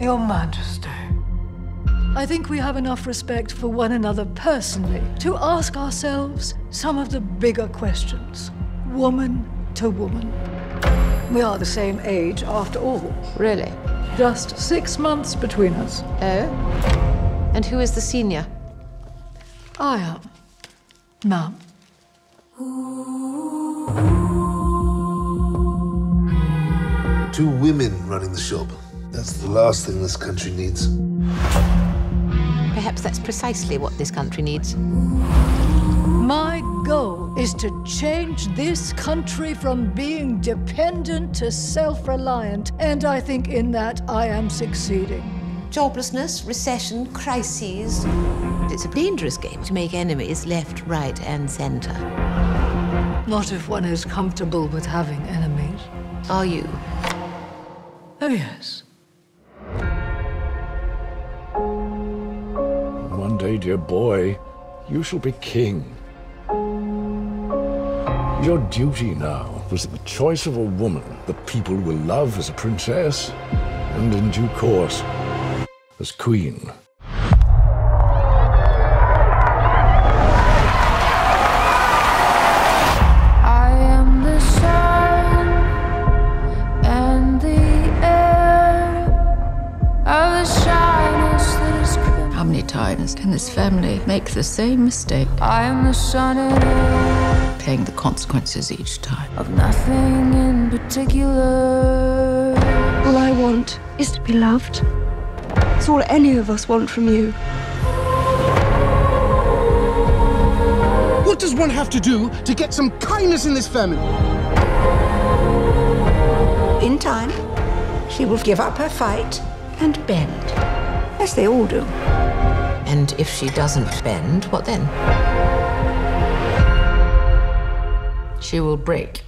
Your Majesty, I think we have enough respect for one another personally to ask ourselves some of the bigger questions, woman to woman. We are the same age after all. Really? Just 6 months between us. Oh? And who is the senior? I am, ma'am. Two women running the shop. That's the last thing this country needs. Perhaps that's precisely what this country needs. My goal is to change this country from being dependent to self-reliant, and I think in that I am succeeding. Joblessness, recession, crises. It's a dangerous game to make enemies left, right, and centre. Not if one is comfortable with having enemies. Are you? Oh, yes. One day, dear boy, you shall be king. Your duty now was the choice of a woman that people will love as a princess and, in due course, as queen. How many times can this family make the same mistake? I am the son of... Paying the consequences each time. Of nothing in particular. All I want is to be loved. It's all any of us want from you. What does one have to do to get some kindness in this family? In time, she will give up her fight and bend, as they all do. And if she doesn't bend, what then? She will break.